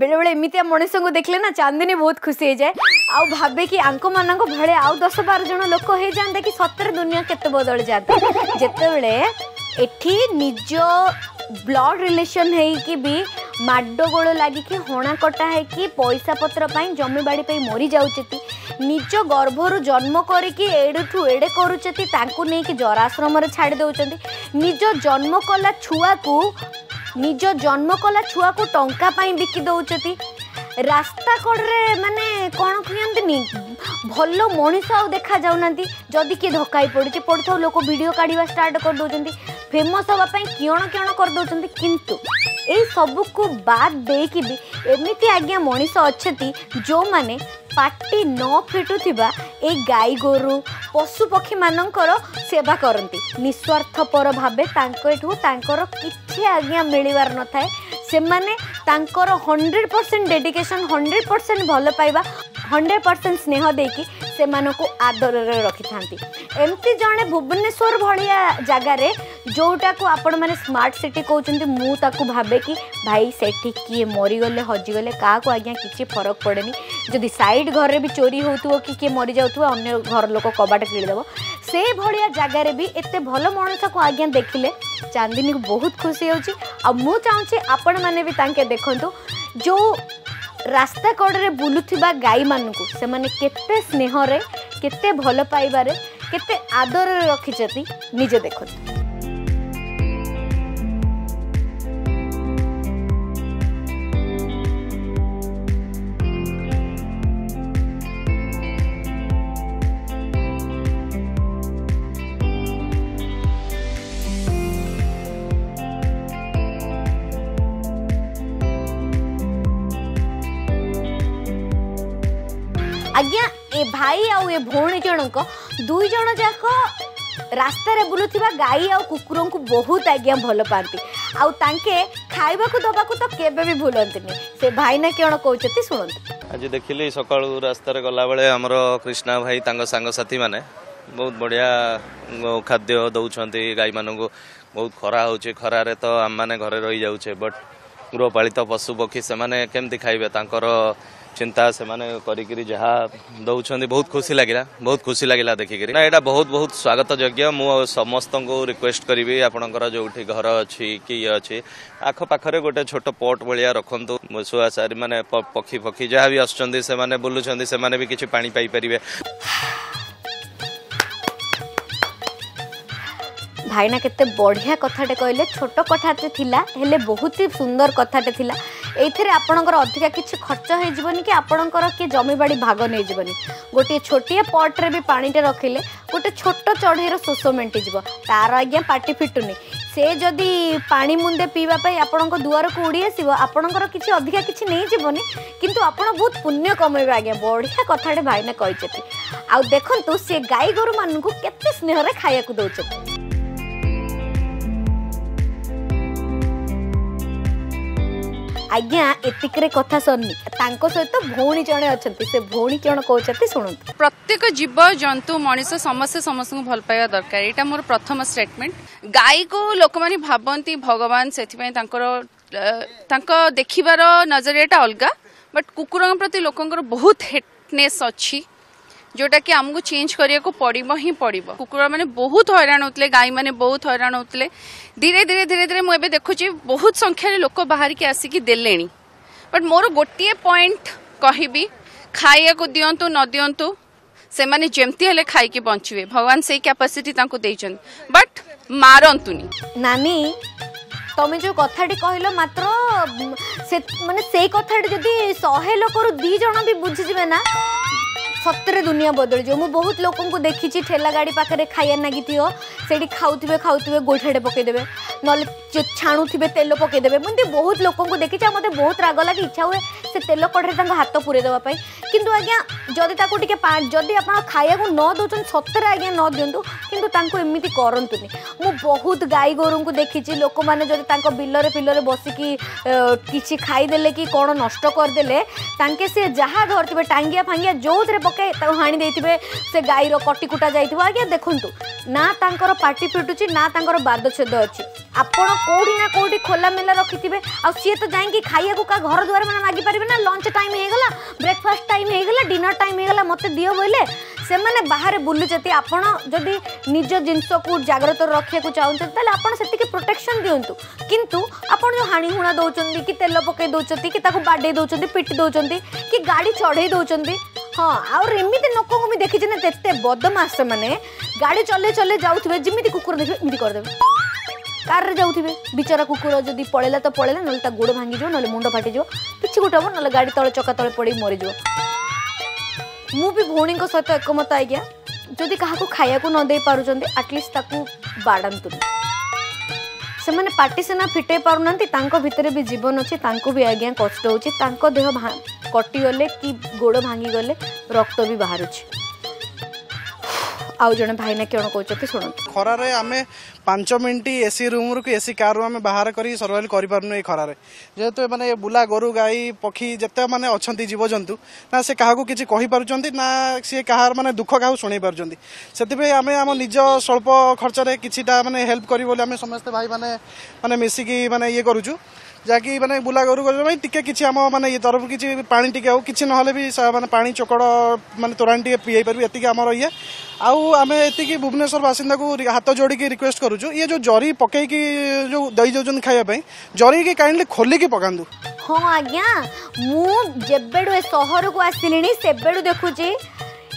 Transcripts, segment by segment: बेले बेले एमती मनीष को देखले ना चांदनी बहुत खुशी हो जाए आउ भावे कि आंको मानक भले आउ 10-12 जन लोक हो जाता कि सतर दुनिया केत बदल जाता जितेबले एठी निज ब्लड रिलेशन है भी माडगोल लगिकी हणा कटा है कि पैसा पत्र जमी बाड़ी मरी जाऊँगी निज गर्भर जन्म करी एड़ू एड़े करुँच जराश्रम छाड़ दौरान निज जन्म कला छुआ को निज जन्म कला छुआ को टंका बिकी दौरान रास्ता कड़े माने कौन कहते भल मनीष आउ देखा जाऊना जदि किए धक्का पड़े पड़ता लोक वीडियो काढ़ा स्टार्ट कर दौरान फेमस होगापाई किण किण कर दौरान किंतु ये सबू को बाद देक भी एमती आज्ञा मनीष अच्छा जो मैंने पार्टी न फिटुवा ये गाई गोरु पशुपक्षी मानकर सेवा करती निस्वार्थपर भावे तांकर किसी आज्ञा मिलवार न थाए से माने तांकर 100% डेडिकेशन 100% भल पाइबा 100% स्नेह देकी से मानको आदर रखी था एमती जड़े भुवनेश्वर भाया जगार जोटा को आपण मैंने स्मार्ट सिटी कहते मुझे भावे कि भाई सेठी किए मरीगले हजिगले क्या आज्ञा किसी फरक पड़ेनि जदि साइड घर भी चोरी हो किए मरी जाने घर लोक कबाट किदेव से भाया जगार भी एत भल मनीष को आज्ञा देखिले चांदनी को बहुत खुशी हो चाहे आपण मैंने भी तांके देखंतु जो रास्ता कड़े बुलुवा गाई मानक से मैंने केते स्नेह रे केते भल पाइबारे केते आदर रखिछथि निजे देखंतु। आज्ञा ए भाई आउ ए भौणी जनक दुई जन जाक रास्तार बुलुवा गाई आ कुकुर को बहुत आज्ञा भल पाती आउ तांके खाइबा को दबा को तो केबे भी भूलंतनी से भाई ना केण कहते शुणु। आज देखिली सकाळू रास्तार गला बेले हमरो कृष्णा भाई तांगो सांग साथी माने बहुत बढ़िया खाद्य दौरान गाई मानू बहुत खरा होचे खरारे तो आम मैंने घरे रही जाऊे बट गृहपालित पशुपक्षी से मैंने केमती खाइबे तांकर चिंता से माने करी जहा दौरान बहुत खुशी लगिला देखिकी ना यहाँ बहुत स्वागत योग्य मु समस्त को रिक्वेस्ट करी आपणकर जो घर अच्छी कि ये अच्छी आखपाखे गोटे छोट पट भाया रखु शुआ सारी माने पक्षी पक्षी जहाँ भी आसुँच से माने बुलूँ से माने भी किसी पानी पाई परिवे। भाईना केते बढ़िया कथाटे कहले छोट कथाटे थिला हेले बहुत ही सुंदर कथाटे थिला एथिरे आपणकर अधिका किछि खर्च होई जीवनी कि आपणकर के जमीबाड़ी भाग नै जीवनी गोटे छोटिए पॉट्रे भी पानीटे रखिले गोटे छोट चढ़ईर शोष मेंटी जीव तार आज्ञा पार्टी फिटुनी से जदि पानी मुंदे पीवा पई आपणक दुआर को उड़ी आसीबो आपणकर किछि अधिका किछि नै जीवनी किंतु आपण बहुत पुण्य कमैबे आज्ञा बढ़िया कथाटे भाईना कहिसेति आ देखंतु से गाई गोरु माननकु केते स्नेह रे खाया को दउछ। आज्ञा एतिकरे कथा सुननी तांको सहित भौणी जणे अछंती से भौणी जण कहते सुनंतु प्रत्येक जीव जंतु मनीष समस्त समस्त भल पाइबा दरकार एटा मोर प्रथम स्टेटमेंट गाई को लोक माने भाबंती भगवान सेथि पय तांको देखिबार नजरियाटा अलगा बट कुकुरन प्रति लोकंकर बहुत हेटनेस अछि जोटा कि आमको चेंज करिया को पड़िबो ही पड़िबो। कुकुर माने बहुत हैरान होतले गाई माने बहुत हैरान होतले धीरे धीरे मु एबे देखुची बहुत संख्या रे लोक बाहर के आसी की देलेनी बट मोर गोटिए पॉइंट कहिबी खाइया को दियंतु न दियंतु से माने जेमती हेले खाई के बंचवे भगवान से कैपेसिटी तांको देइछन बट मारंतुनी। नानी तुम जो कथाटी कहल मात्र से माने से कथाटी जदी 100 लोकरु 2 जण भी बुझि जिवे ना सतरे दुनिया बदल जाओ। मु बहुत लोगों को देखी ठेला गाड़ी पाखे खाया नागि से खाऊ गोठाटे पकईदे ना छाणुवे तेल पकईदे मुझे बहुत लोगों को देखी मत बहुत राग लगे इच्छा हुए से तेल कड़े हाथ पूरेदेवाई किंतु आज्ञा जदि जदि आप खाया न दौरान सतरे आज्ञा न दिंतु किंतु एमती करतुनि। मु बहुत गाई गोरु को देखी लोक मैंने जब बिलर फिलर बसिकी किसी खाईदे कि कौन नष्ट करदे से जहाँ धरते टांगिया फांगिया जो हाणी देथिबे से गाईर कटिकुटा जाइथिबो आज्ञा देखंतु ना तांकर पार्टी फिटुची ना तांकर बादछेद अछि। आपण कोड़ी ना कोड़ी खोला मेला रखी थे आ सी तो जाए खाया का घर द्वार मैंने मागि पारे ना। लंच टाइम होगा, ब्रेकफास्ट टाइम होगा, डिनर टाइम होगा, मत दियो बोले से मैंने बाहर बुलूचती। आपड़ जदि निज जिनस को जग्रत रखा चाहते तेल आपकी प्रोटेक्शन दिंतु, किंतु आपड़ जो हाणी हुणा दौरान कि तेल पकई दौरान कि बाडे दौरान पिटी दौरान कि गाड़ी चढ़ई दौरान। हाँ आम लोक को मुझे देखी ना जिते बदमाश मैंने गाड़ी चले चले जाऊे जमी कुकुर देखे इमती करदे। कारे जाऊे बिचारा कुकुर जदि पलैला तो पलैला, ना गोड़ भांगी जाओ, ना मुंड फाटी जाओ, किसी गोटे हम ना गाड़ी तले चका तले पड़ मरीज। मु भी भौणी सहित एकमत आज्ञा, जदि क्या खाया नदे पार्टी आटलिस्ट बाड़ातु। से मैंने पार्टी सेना फिटे पारना, भितर भी जीवन अच्छे, भी आज्ञा कष्ट हो, देह कटिगले कि गोड़ भांगीगले रक्त भी बाहर। आउ जने भाईना कौन कहते शुणु। खरार आम 5 मिनट एसी रूम कि एसी कार आम बाहर कर सर्वाइल कर पार्न। खरार जेहेतु मैंने बुला गोरु गाई पक्षी जिते मैंने अच्छा जीवजंतु ना से क्या किसी कहींपार्टी ना सी क्या मैंने दुख क्या शुणी पार्टी। से आम आम निज स्वल्प खर्चे कि मैंने हेल्प करें समस्ते भाई मैंने मैंने मिसिकी मैंने ये करुचु जहाँकि मैंने बुला गोरु करने कि आम मैंने ये तरफ किसी पानी टी कि ना भी मैंने पा चोकड़ मैंने तोराणी टे पी पार्टी ये आम ये आउ आम ये भुवनेश्वर बासिंदा को हाथ जोड़ी की रिक्वेस्ट करुचु ये जो जरी पकई की जो दई दौरान खायापी जरी की काइंडली खोल की पकातु। हाँ आज्ञा मुझे सहर को आसिली से देखुची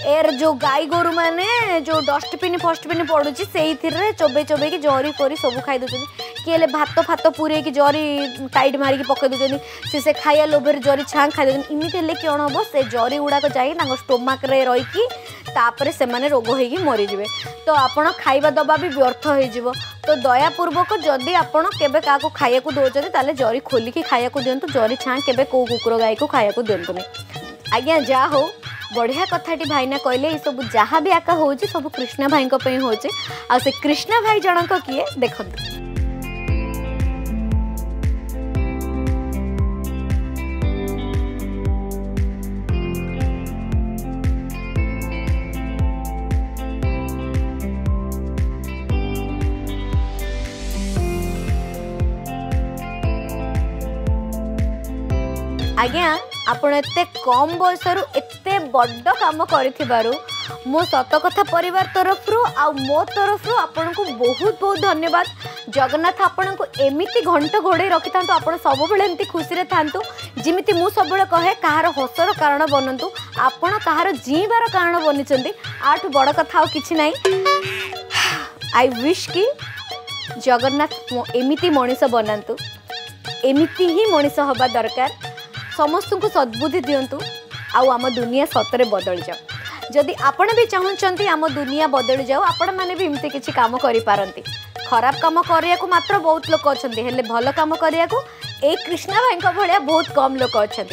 एर जो गाई गोरु मैंने जो डस्टबिन फस्टबिन पड़ू से चोबे चोबे की जरी फरी सब खाई दौरान किए भात फात पूरे की जरी टाइट मारिक पकई दौरान से खाया लोभर जरी छाँ खाई दौरान। इमती हेल्ले कौन हम से जरी गुड़ाक जाए स्टोमाक रहीकि तापर से माने रोग होगी मरीजे तो आपण खाइबा दबा भी व्यर्थ हो। तो दयापूर्वक जदि आपण केबे काको खाया को दौरान ताले जरी खोलिकी खाया को दिंतु, जरी छाँ केबे को कुकुर गाई को खाया को दिंतुनी। आज्ञा जा हो बढ़िया कथाटी भाईना कहले ये सब जहाँ भी आका हो सब कृष्णा भाई हो आ से कृष्णा भाई जनक किए देखते। आज्ञा आपण एते कम बयसर एते बड्ड काम करिथिबारु मो सत कथा परिवार तरफ रु आ मो तरफ रु आपण को बहुत बहुत धन्यवाद। जगन्नाथ आपण को एमिति घंट घोड़े रखि थांतु, आपण सब बेले एमिति खुशी रे थांतु, जिमिति मु सब बेले कहे कहार हसर कारण बनंतु, आपण कहार जीवार कारण बनिचंती। आठ बड़ कथा और किछि नाही। आई विश कि जगन्नाथ एमिति मनीष बनंतु, एमिति ही मनीष होबा दरकार, समस्त को सद्बुद्धि दिंतु, आम दुनिया सतरे बदली जाओ। जदि आपण भी चाहते आम दुनिया बदली जाओ, आपण मैंने भी इमती किसी काम करें। खराब काम करने को मात्र बहुत लोग अच्छा, हेले भल काम करने को ए कृष्णा भाई भाया बहुत कम लोग अच्छा।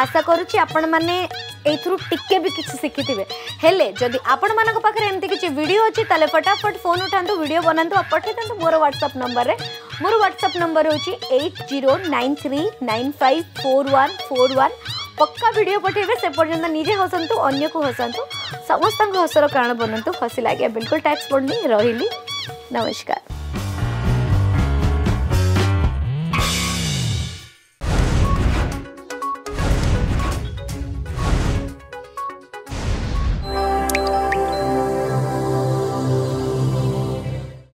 आशा करुच्ची आपण मैंने एथुरु टिके भी किसी शिखिथे। हेले जदि आपण मानक पाखरे एमती किसी वीडियो अच्छी ताले फटाफट फोन उठातु, वीडियो बनातु और पठाइतु मोर व्हाट्सएप नंबर रे। मोर व्हाट्सएप नंबर होची 8093954141। पक्का वीडियो पठेबे, से पर्यंत निजे हसंतु, अन्य को हसंतु, समस्त हसर कारण बनंतु, हसी लागे बिल्कुल टैक्स पड़नी रही। नमस्कार।